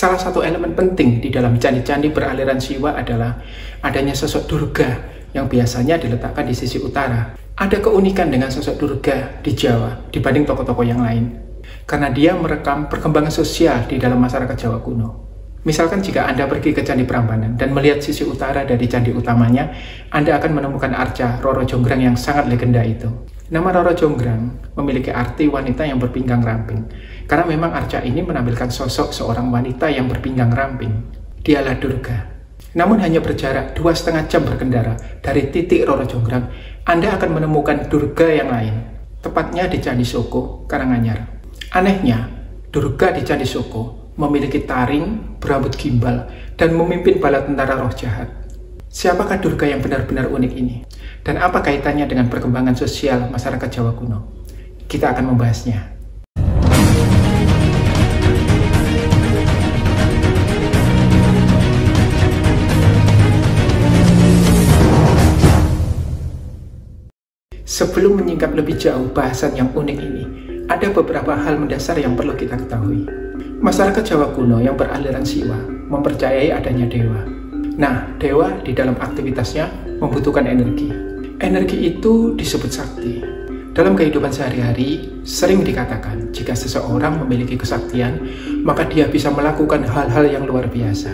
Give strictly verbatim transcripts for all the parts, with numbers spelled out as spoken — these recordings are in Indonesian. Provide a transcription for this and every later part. Salah satu elemen penting di dalam candi-candi beraliran Siwa adalah adanya sosok Durga yang biasanya diletakkan di sisi utara. Ada keunikan dengan sosok Durga di Jawa dibanding tokoh-tokoh yang lain, karena dia merekam perkembangan sosial di dalam masyarakat Jawa kuno. Misalkan jika Anda pergi ke Candi Prambanan dan melihat sisi utara dari candi utamanya, Anda akan menemukan arca Roro Jonggrang yang sangat legenda itu. Nama Roro Jonggrang memiliki arti wanita yang berpinggang ramping, karena memang arca ini menampilkan sosok seorang wanita yang berpinggang ramping. Dialah Durga. Namun hanya berjarak dua setengah jam berkendara dari titik Roro Jonggrang, Anda akan menemukan Durga yang lain, tepatnya di Candi Soko, Karanganyar. Anehnya, Durga di Candi Soko memiliki taring, berambut gimbal, dan memimpin bala tentara roh jahat. Siapakah Durga yang benar-benar unik ini? Dan apa kaitannya dengan perkembangan sosial masyarakat Jawa kuno? Kita akan membahasnya. Sebelum menyingkap lebih jauh bahasan yang unik ini, ada beberapa hal mendasar yang perlu kita ketahui. Masyarakat Jawa kuno yang beraliran Siwa mempercayai adanya dewa. Nah, dewa di dalam aktivitasnya membutuhkan energi. Energi itu disebut sakti. Dalam kehidupan sehari-hari, sering dikatakan jika seseorang memiliki kesaktian, maka dia bisa melakukan hal-hal yang luar biasa.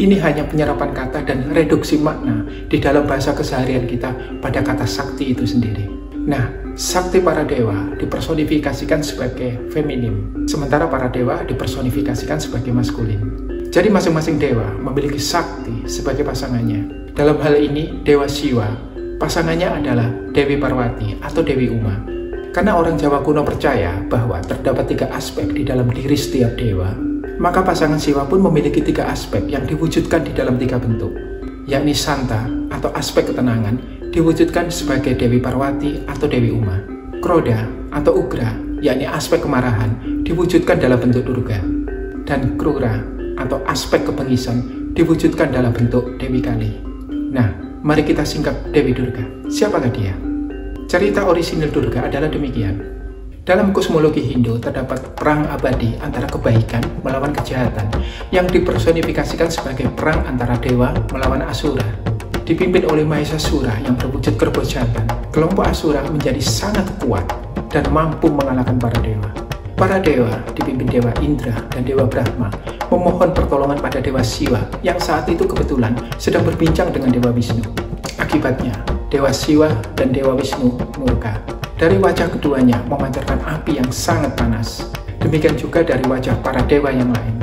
Ini hanya penyerapan kata dan reduksi makna di dalam bahasa keseharian kita pada kata sakti itu sendiri. Nah, sakti para dewa dipersonifikasikan sebagai feminim, sementara para dewa dipersonifikasikan sebagai maskulin. Jadi masing-masing dewa memiliki sakti sebagai pasangannya. Dalam hal ini, dewa Siwa, pasangannya adalah Dewi Parwati atau Dewi Uma. Karena orang Jawa kuno percaya bahwa terdapat tiga aspek di dalam diri setiap dewa, maka pasangan Siwa pun memiliki tiga aspek yang diwujudkan di dalam tiga bentuk, yakni Santa atau aspek ketenangan, diwujudkan sebagai Dewi Parwati atau Dewi Uma. Kroda atau Ugra, yakni aspek kemarahan, diwujudkan dalam bentuk Durga. Dan Krura atau aspek kebengisan, diwujudkan dalam bentuk Dewi Kali. Nah, mari kita singkap Dewi Durga. Siapakah dia? Cerita orisinil Durga adalah demikian. Dalam kosmologi Hindu terdapat perang abadi antara kebaikan melawan kejahatan yang dipersonifikasikan sebagai perang antara dewa melawan asura. Dipimpin oleh Mahesasura yang berwujud kerbau jantan, kelompok Asura menjadi sangat kuat dan mampu mengalahkan para dewa. Para dewa, dipimpin Dewa Indra dan Dewa Brahma, memohon pertolongan pada Dewa Siwa yang saat itu kebetulan sedang berbincang dengan Dewa Wisnu. Akibatnya, Dewa Siwa dan Dewa Wisnu murka. Dari wajah keduanya memancarkan api yang sangat panas. Demikian juga dari wajah para dewa yang lain.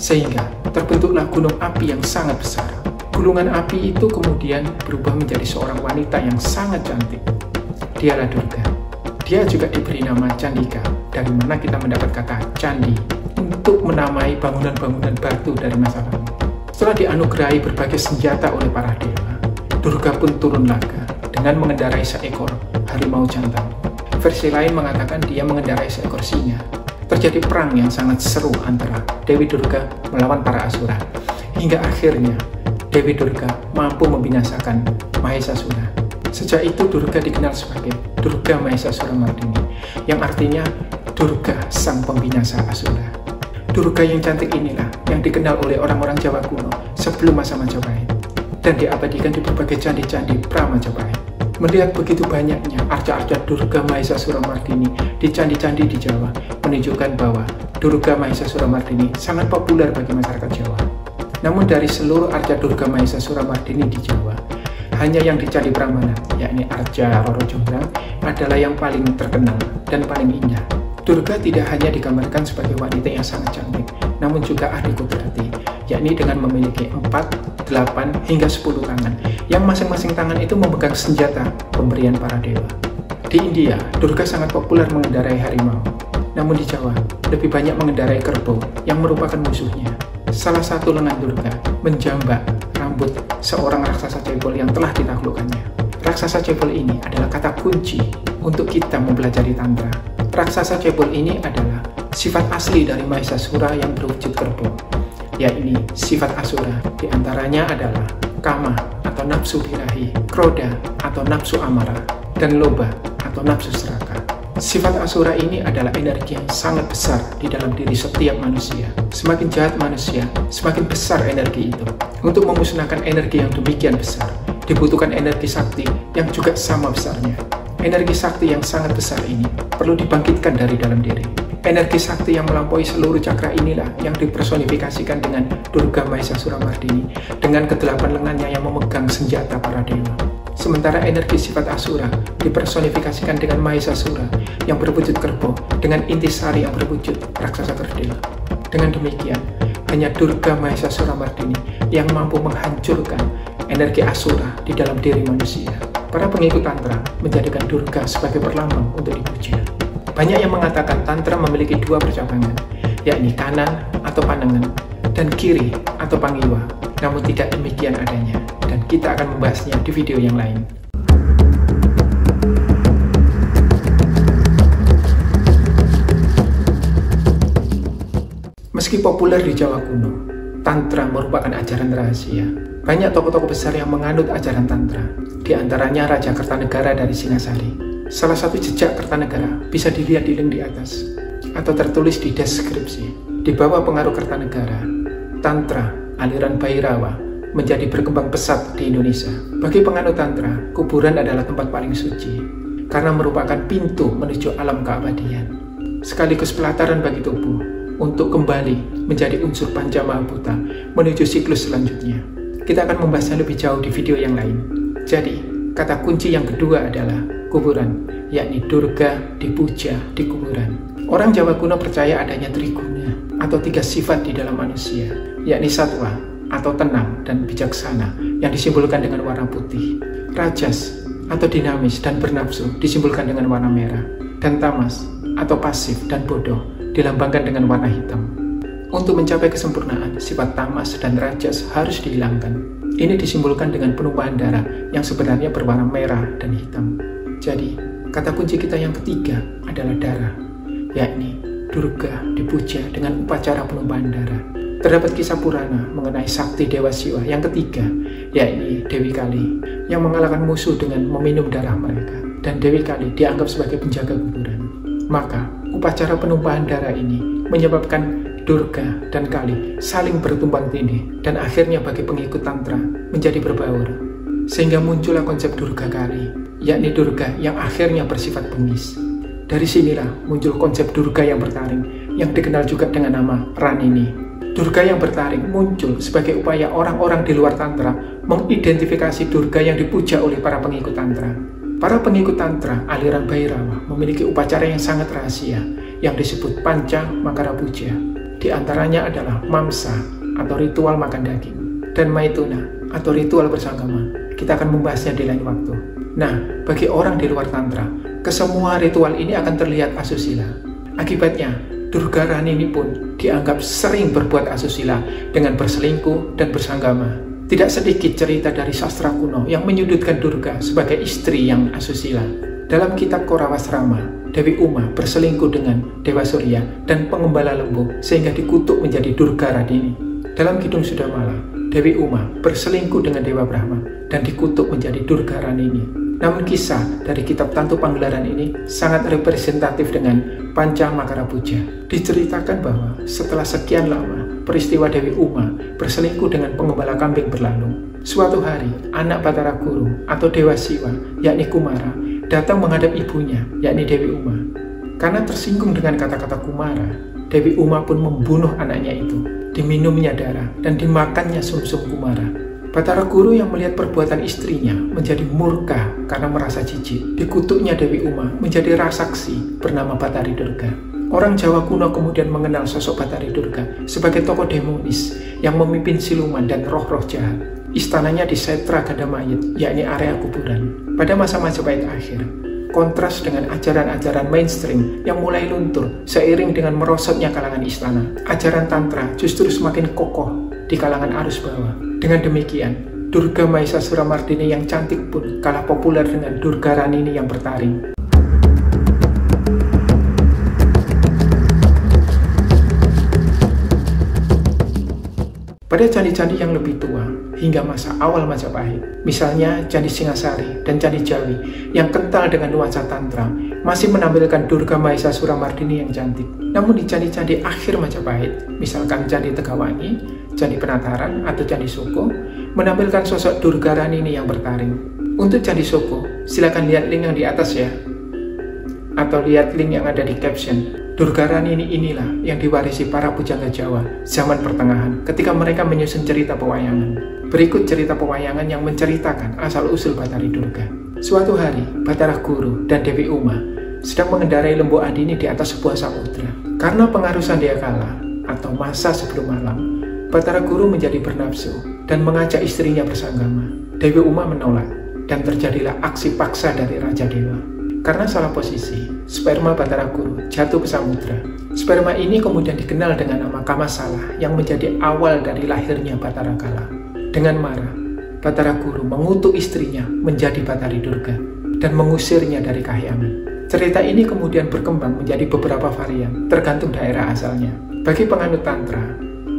Sehingga terbentuklah gunung api yang sangat besar. Gulungan api itu kemudian berubah menjadi seorang wanita yang sangat cantik. Dialah Durga. Dia juga diberi nama Chandika, dari mana kita mendapat kata candi untuk menamai bangunan-bangunan batu dari masa lalu. Setelah dianugerahi berbagai senjata oleh para dewa, Durga pun turun laga dengan mengendarai seekor harimau jantan. Versi lain mengatakan dia mengendarai seekor singa. Terjadi perang yang sangat seru antara Dewi Durga melawan para asura, hingga akhirnya Dewi Durga mampu membinasakan Mahesasura. Sejak itu Durga dikenal sebagai Durga Mahesasura Mardini, yang artinya Durga Sang Pembinasa Asura. Durga yang cantik inilah yang dikenal oleh orang-orang Jawa kuno sebelum masa Majapahit dan diabadikan di berbagai candi-candi pra-Majapahit. Melihat begitu banyaknya arca-arca Durga Mahesasura Mardini di candi-candi di Jawa menunjukkan bahwa Durga Mahesasura Mardini sangat populer bagi masyarakat Jawa. Namun dari seluruh arca Durga Mahesasura Mardini di Jawa, hanya yang di Candi Prambanan, yakni arca Roro Jonggrang, adalah yang paling terkenal dan paling indah. Durga tidak hanya digambarkan sebagai wanita yang sangat cantik, namun juga ahli kudrati, yakni dengan memiliki empat, delapan, hingga sepuluh tangan, yang masing-masing tangan itu memegang senjata pemberian para dewa. Di India, Durga sangat populer mengendarai harimau, namun di Jawa, lebih banyak mengendarai kerbau yang merupakan musuhnya. Salah satu lengan Durga menjambak rambut seorang raksasa cebol yang telah ditaklukkannya. Raksasa cebol ini adalah kata kunci untuk kita mempelajari Tantra. Raksasa cebol ini adalah sifat asli dari Mahesasura yang berwujud kerbau, yakni sifat asura. Di antaranya adalah kama atau nafsu birahi, kroda atau nafsu amara, dan loba atau nafsu seraka. Sifat asura ini adalah energi yang sangat besar di dalam diri setiap manusia. Semakin jahat manusia, semakin besar energi itu. Untuk memusnahkan energi yang demikian besar, dibutuhkan energi sakti yang juga sama besarnya. Energi sakti yang sangat besar ini perlu dibangkitkan dari dalam diri. Energi sakti yang melampaui seluruh cakra inilah yang dipersonifikasikan dengan Durga Mahesasura Mardini dengan kedelapan lengannya yang memegang senjata para dewa. Sementara energi sifat asura dipersonifikasikan dengan Mahesasura yang berwujud kerbau dengan intisari yang berwujud raksasa kerdil. Dengan demikian, hanya Durga Mahesasura Mardini yang mampu menghancurkan energi asura di dalam diri manusia. Para pengikut tantra menjadikan Durga sebagai perlambang untuk dipuja. Banyak yang mengatakan tantra memiliki dua percabangan, yakni kanan atau pandangan dan kiri atau pangiwa. Namun tidak demikian adanya, dan kita akan membahasnya di video yang lain. Meski populer di Jawa kuno, tantra merupakan ajaran rahasia. Banyak tokoh-tokoh besar yang menganut ajaran tantra, di antaranya Raja Kertanegara dari Singasari. Salah satu jejak Kertanegara bisa dilihat di link di atas atau tertulis di deskripsi. Di bawah pengaruh Kertanegara, tantra aliran Bhairava menjadi berkembang pesat di Indonesia. Bagi penganut tantra, kuburan adalah tempat paling suci karena merupakan pintu menuju alam keabadian, sekaligus pelataran bagi tubuh untuk kembali menjadi unsur panca maha buta menuju siklus selanjutnya. Kita akan membahasnya lebih jauh di video yang lain. Jadi, kata kunci yang kedua adalah kuburan, yakni Durga dipuja di kuburan. Orang Jawa kuno percaya adanya trikunia atau tiga sifat di dalam manusia, yakni satwa atau tenang dan bijaksana yang disimbolkan dengan warna putih, rajas atau dinamis dan bernafsu disimbolkan dengan warna merah, dan tamas atau pasif dan bodoh dilambangkan dengan warna hitam. Untuk mencapai kesempurnaan, sifat tamas dan rajas harus dihilangkan. Ini disimbolkan dengan penumpahan darah yang sebenarnya berwarna merah dan hitam. Jadi, kata kunci kita yang ketiga adalah darah, yakni Durga dipuja dengan upacara penumpahan darah. Terdapat kisah Purana mengenai sakti Dewa Siwa yang ketiga, yakni Dewi Kali, yang mengalahkan musuh dengan meminum darah mereka. Dan Dewi Kali dianggap sebagai penjaga kuburan. Maka, upacara penumpahan darah ini menyebabkan Durga dan Kali saling bertumpang tindih dan akhirnya bagi pengikut tantra menjadi berbaur. Sehingga muncullah konsep Durga Kali, yakni Durga yang akhirnya bersifat bengis. Dari sinilah muncul konsep Durga yang bertaring, yang dikenal juga dengan nama Ranini. Durga yang bertaring muncul sebagai upaya orang-orang di luar tantra mengidentifikasi Durga yang dipuja oleh para pengikut tantra. Para pengikut tantra aliran Bhairava memiliki upacara yang sangat rahasia, yang disebut panca makarapuja. Di antaranya adalah mamsa atau ritual makan daging, dan maituna atau ritual bersanggama. Kita akan membahasnya di lain waktu. Nah, bagi orang di luar tantra, kesemua ritual ini akan terlihat asusila. Akibatnya, Durga Rani ini pun dianggap sering berbuat asusila dengan berselingkuh dan bersanggama. Tidak sedikit cerita dari sastra kuno yang menyudutkan Durga sebagai istri yang asusila. Dalam kitab Korawasrama, Dewi Uma berselingkuh dengan Dewa Surya dan pengembala lembu sehingga dikutuk menjadi Durga Rani. Dalam Kidung Sudamala, Dewi Uma berselingkuh dengan Dewa Brahma dan dikutuk menjadi Durga Rani. Namun kisah dari kitab Tantu Panggelaran ini sangat representatif dengan Panca Makarapuja. Diceritakan bahwa setelah sekian lama peristiwa Dewi Uma berselingkuh dengan pengembala kambing berlalu. Suatu hari, anak Batara Guru atau Dewa Siwa, yakni Kumara, datang menghadap ibunya, yakni Dewi Uma. Karena tersinggung dengan kata-kata Kumara, Dewi Uma pun membunuh anaknya itu, diminumnya darah, dan dimakannya sumsum Kumara. Batara Guru yang melihat perbuatan istrinya menjadi murka karena merasa jijik. Dikutuknya Dewi Uma menjadi rasaksi bernama Batari Durga. Orang Jawa kuno kemudian mengenal sosok Batari Durga sebagai tokoh demonis yang memimpin siluman dan roh-roh jahat. Istananya di Setra Gandamayit, yakni area kuburan. Pada masa Majapahit akhir, kontras dengan ajaran-ajaran mainstream yang mulai luntur seiring dengan merosotnya kalangan istana, ajaran tantra justru semakin kokoh di kalangan arus bawah. Dengan demikian, Durga Mahesasura Mardini yang cantik pun kalah populer dengan Durga Ranini yang bertaring. Pada candi-candi yang lebih tua, hingga masa awal Majapahit, misalnya Candi Singasari dan Candi Jawi yang kental dengan nuansa tantra, masih menampilkan Durga Mahesasura Mardini yang cantik. Namun di candi-candi akhir Majapahit, misalkan Candi Tegawangi, Candi Penataran, atau Candi Soko, menampilkan sosok Durga Ranini yang bertaring. Untuk Candi Soko, silakan lihat link yang di atas ya, atau lihat link yang ada di caption. Durga Ranini inilah yang diwarisi para pujangga Jawa zaman pertengahan ketika mereka menyusun cerita pewayangan. Berikut cerita pewayangan yang menceritakan asal-usul Batari Durga. Suatu hari, Batara Guru dan Dewi Uma sedang mengendarai lembu andini di atas sebuah samudra. Karena pengaruh sandiakala atau masa sebelum malam, Batara Guru menjadi bernafsu dan mengajak istrinya bersanggama. Dewi Uma menolak dan terjadilah aksi paksa dari Raja Dewa. Karena salah posisi, sperma Batara Guru jatuh ke samudra. Sperma ini kemudian dikenal dengan nama Kamasala yang menjadi awal dari lahirnya Batara Kala. Dengan marah, Batara Guru mengutuk istrinya menjadi Batari Durga dan mengusirnya dari kahyangan. Cerita ini kemudian berkembang menjadi beberapa varian tergantung daerah asalnya. Bagi penganut Tantra,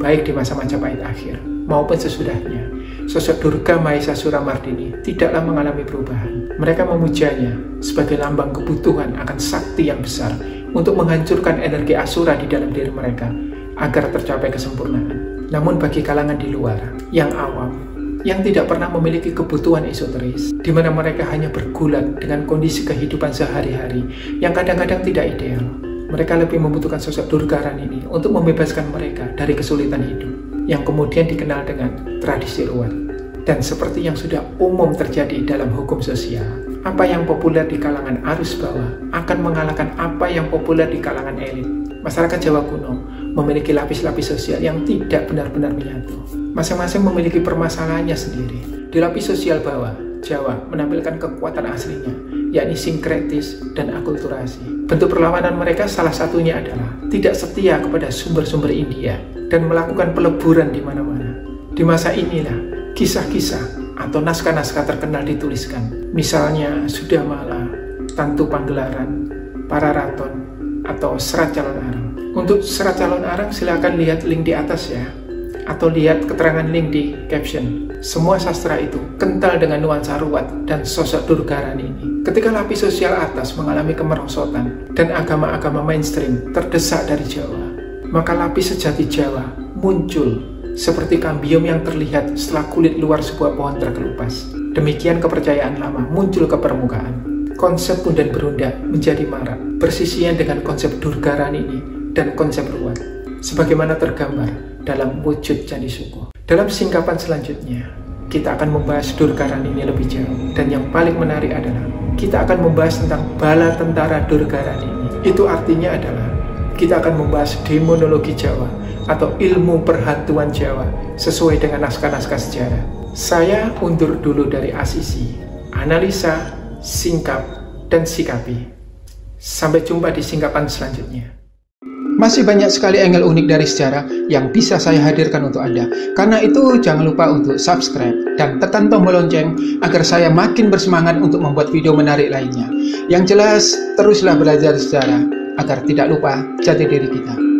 baik di masa Majapahit akhir maupun sesudahnya, sosok Durga Mahesasura Mardini tidaklah mengalami perubahan. Mereka memujanya sebagai lambang kebutuhan akan sakti yang besar untuk menghancurkan energi asura di dalam diri mereka agar tercapai kesempurnaan. Namun bagi kalangan di luar, yang awam, yang tidak pernah memiliki kebutuhan esoteris, di mana mereka hanya bergulat dengan kondisi kehidupan sehari-hari yang kadang-kadang tidak ideal, mereka lebih membutuhkan sosok Durga Ranini untuk membebaskan mereka dari kesulitan hidup, yang kemudian dikenal dengan tradisi ruwet. Dan seperti yang sudah umum terjadi dalam hukum sosial, apa yang populer di kalangan arus bawah akan mengalahkan apa yang populer di kalangan elit. Masyarakat Jawa kuno memiliki lapis-lapis sosial yang tidak benar-benar menyatu. Masing-masing memiliki permasalahannya sendiri. Di lapis sosial bawah, Jawa menampilkan kekuatan aslinya, yakni sinkretis dan akulturasi. Bentuk perlawanan mereka salah satunya adalah tidak setia kepada sumber-sumber India dan melakukan peleburan di mana-mana. Di masa inilah kisah-kisah atau naskah-naskah terkenal dituliskan. Misalnya Sudamala, Tantu Panggelaran, Para Raton, atau Serat Calon Arang. Untuk Serat Calon Arang silakan lihat link di atas ya, atau lihat keterangan link di caption. Semua sastra itu kental dengan nuansa ruwet dan sosok Durga Rani. Ketika lapis sosial atas mengalami kemerosotan dan agama-agama mainstream terdesak dari Jawa, maka lapis sejati Jawa muncul seperti kambium yang terlihat setelah kulit luar sebuah pohon terkelupas. Demikian kepercayaan lama muncul ke permukaan. Konsep punden berundak menjadi marak, bersisian dengan konsep Durga Ranini dan konsep ruwet, sebagaimana tergambar dalam wujud Candi Sukuh. Dalam singkapan selanjutnya, kita akan membahas Durga Ranini lebih jauh. Dan yang paling menarik adalah, kita akan membahas tentang bala tentara Durga Ranini. Itu artinya adalah, kita akan membahas demonologi Jawa atau ilmu perhantuan Jawa sesuai dengan naskah-naskah sejarah. Saya undur dulu dari Asisi, analisa, singkap, dan sikapi. Sampai jumpa di singkapan selanjutnya. Masih banyak sekali angle unik dari sejarah yang bisa saya hadirkan untuk Anda. Karena itu jangan lupa untuk subscribe dan tekan tombol lonceng agar saya makin bersemangat untuk membuat video menarik lainnya. Yang jelas, teruslah belajar sejarah agar tidak lupa jati diri kita.